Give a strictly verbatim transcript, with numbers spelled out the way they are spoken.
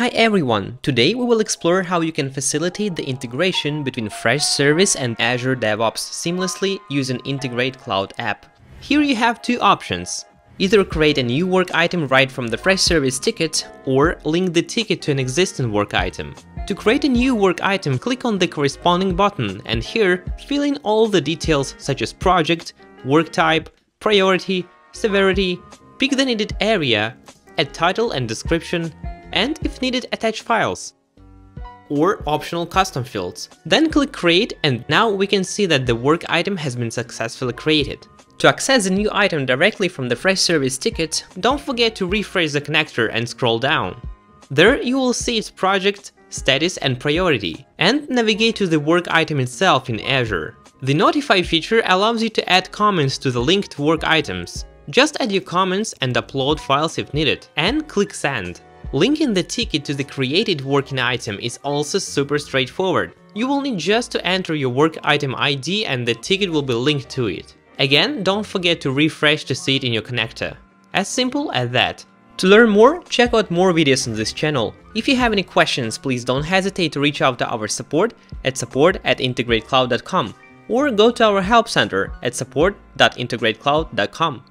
Hi everyone! Today we will explore how you can facilitate the integration between Freshservice and Azure DevOps seamlessly using Integrate Cloud App. Here you have two options. Either create a new work item right from the Freshservice ticket, or link the ticket to an existing work item. To create a new work item, click on the corresponding button and here fill in all the details such as project, work type, priority, severity, pick the needed area, add title and description, and if needed attach files or optional custom fields. Then click create and now we can see that the work item has been successfully created. To access a new item directly from the Freshservice ticket, don't forget to refresh the connector and scroll down. There you will see its project, status and priority, and navigate to the work item itself in Azure. The notify feature allows you to add comments to the linked work items. Just add your comments and upload files if needed, and click send. Linking the ticket to the created working item is also super straightforward. You will need just to enter your work item I D and the ticket will be linked to it. Again, don't forget to refresh to see it in your connector. As simple as that. To learn more, check out more videos on this channel. If you have any questions, please don't hesitate to reach out to our support at support at integrate cloud dot com or go to our help center at support dot integrate cloud dot com.